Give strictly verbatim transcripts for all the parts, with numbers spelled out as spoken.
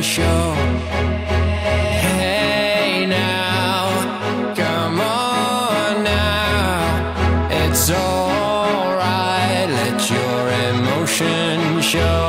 unsure. Hey now, come on now, it's alright, let your emotion show.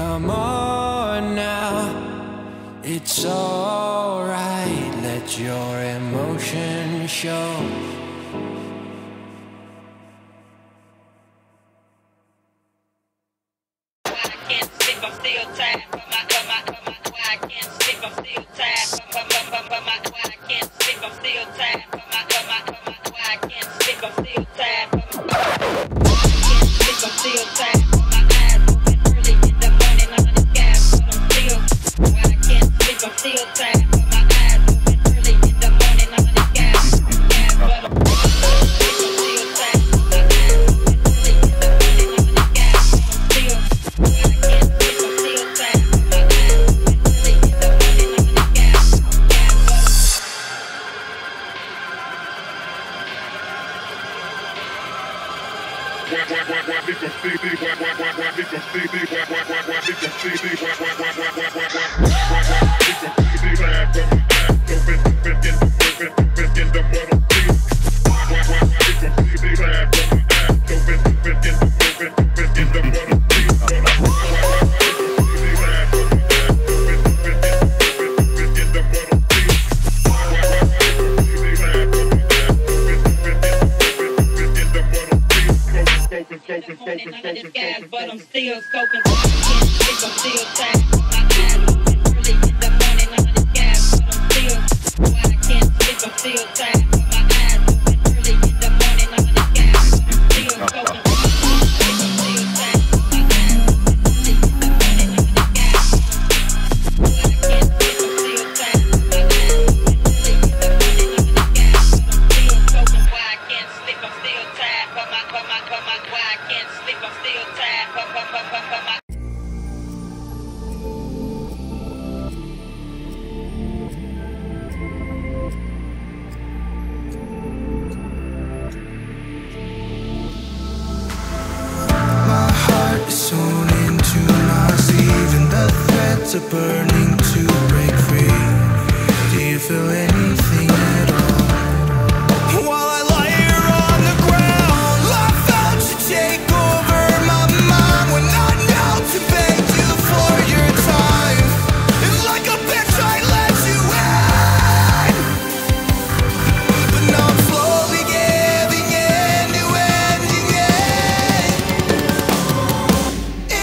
Come on now, it's alright, let your emotion show. burning to break free. Do you feel anything at all? While I lie here on the ground, I felt you take over my mind. When I knelt to beg you for your time, and like a bitch I let you in. But now I'm slowly giving in to ending it. Erase me.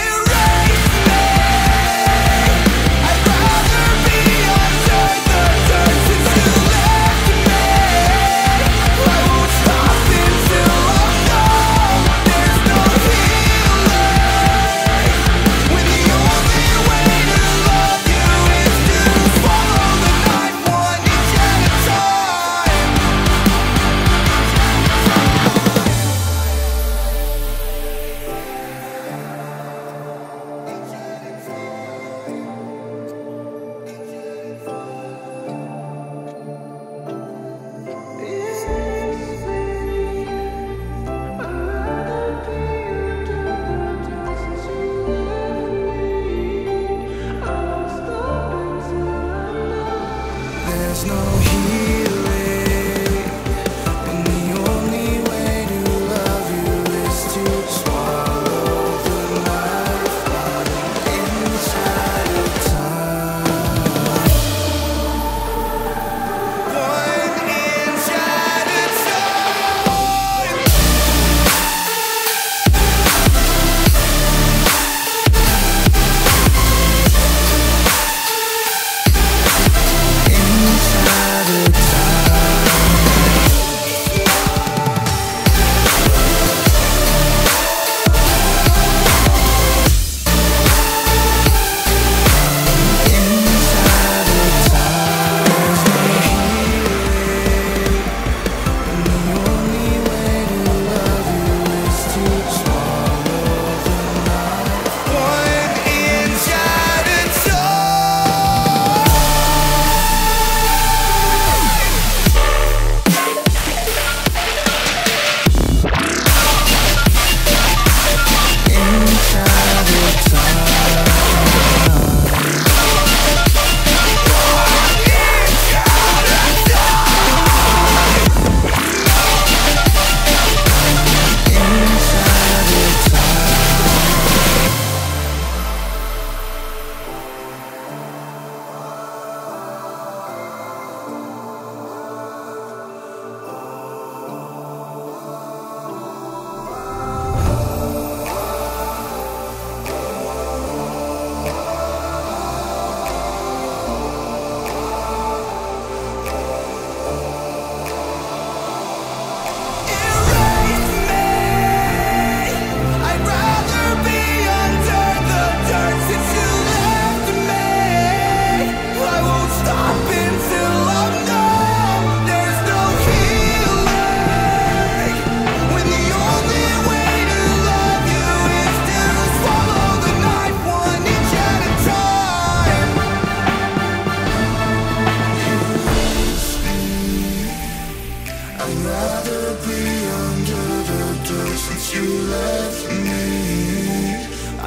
I'd rather be undead than dirt since you left me.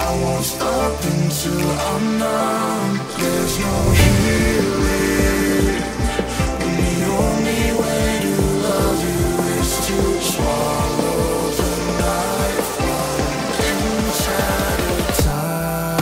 I won't stop until I know there's no healing. When the only way to love you is to swallow the knife one inch at a time. There's no healing, and the only way to love you is to swallow the knife inside of time. One inch at a time. Inside of time. Inside of time. There's no healing, and the only way to love you is to swallow the knife. One inch at a time. Inside of time. Inside of time. Erase me. I'd rather be under the dirt since you left me. I won't stop until I know there's no healing. When the only way to love you is to swallow the knife one inch at a time. I'd rather be under the dirt since you left me. I won't stop until I'm numb. There's no healing, and the only way to love you is to swallow the knife one inch at a time. Inside of time.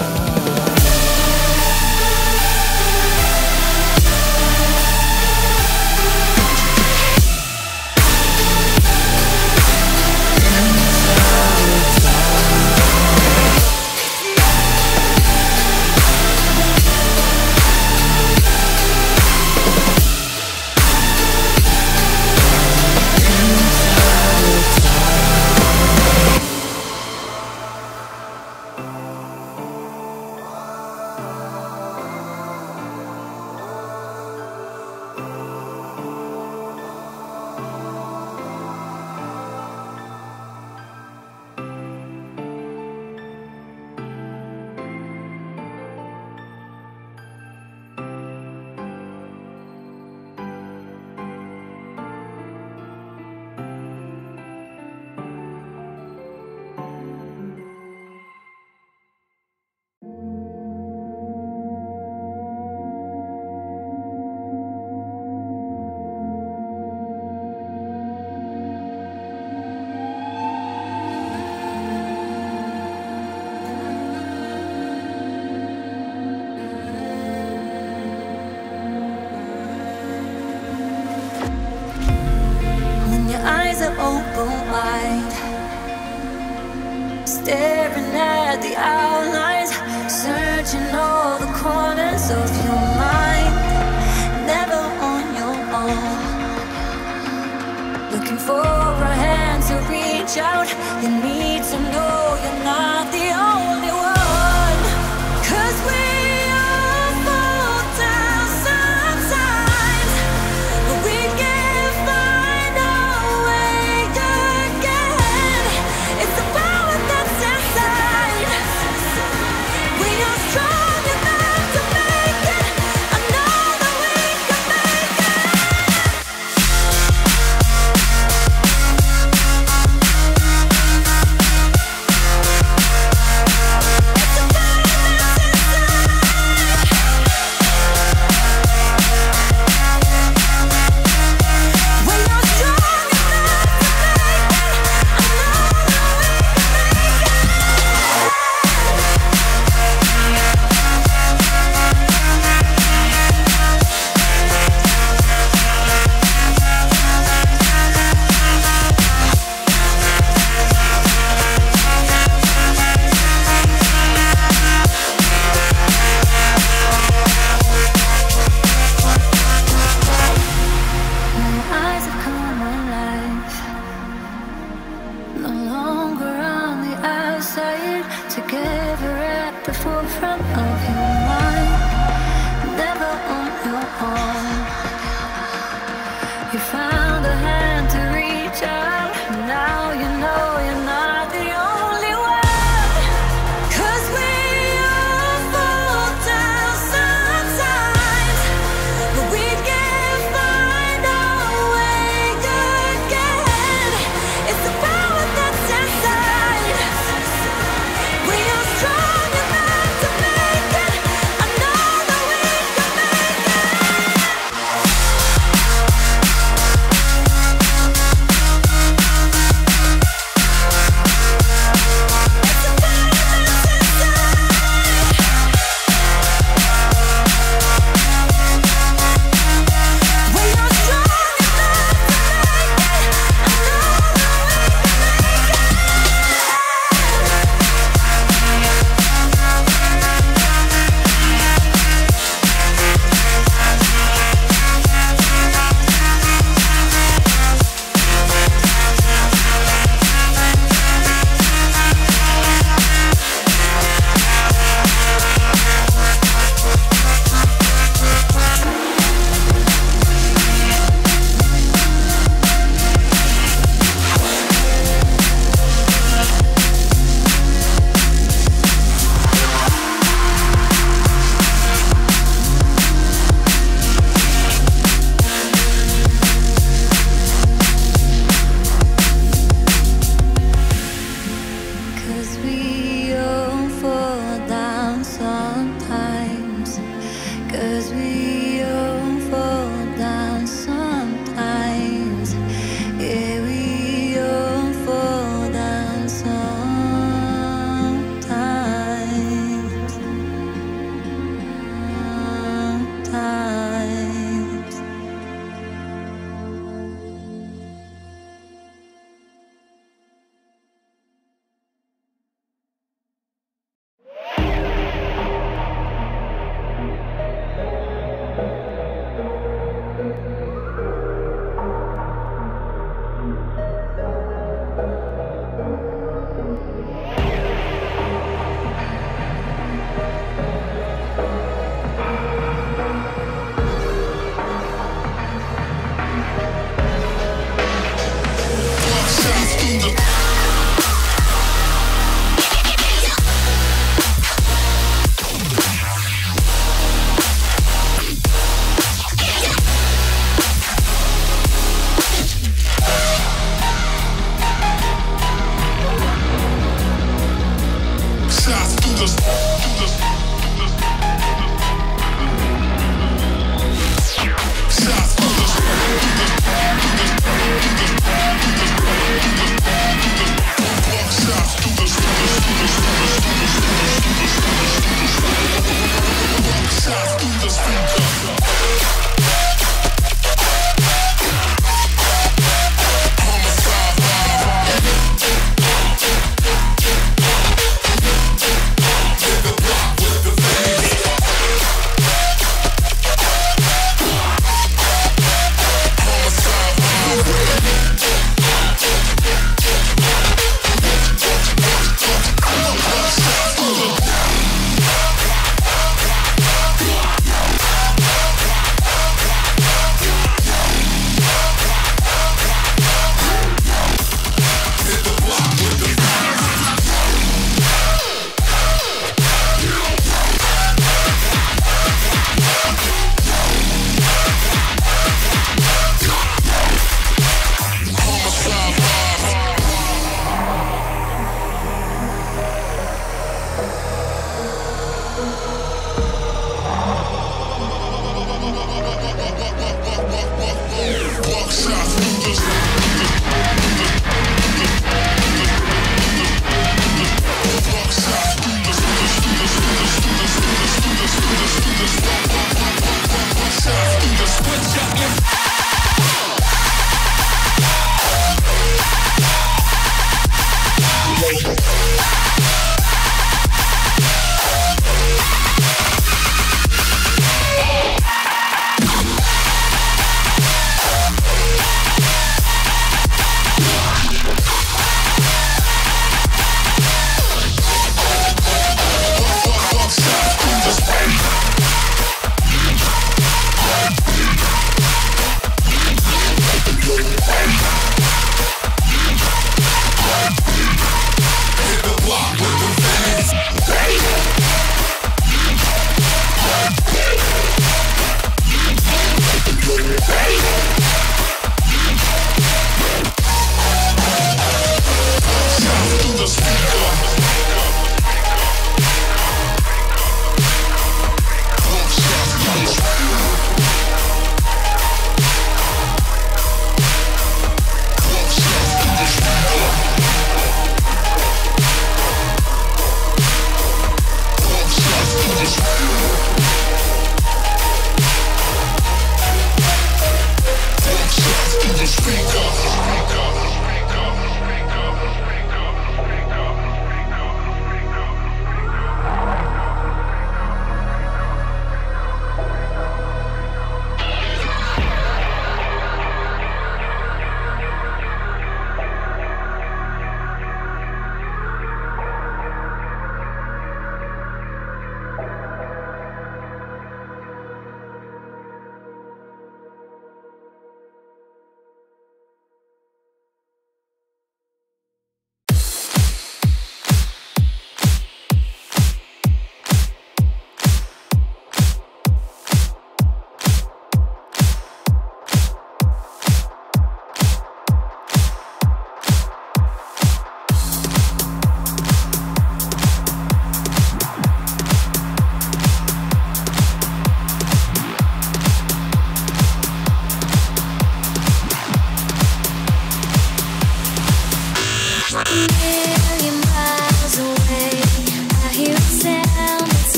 open wide, staring at the outlines, searching all the corners of your mind. Never on your own, looking for a hand to reach out. You need to know you're not the only one, 'cause we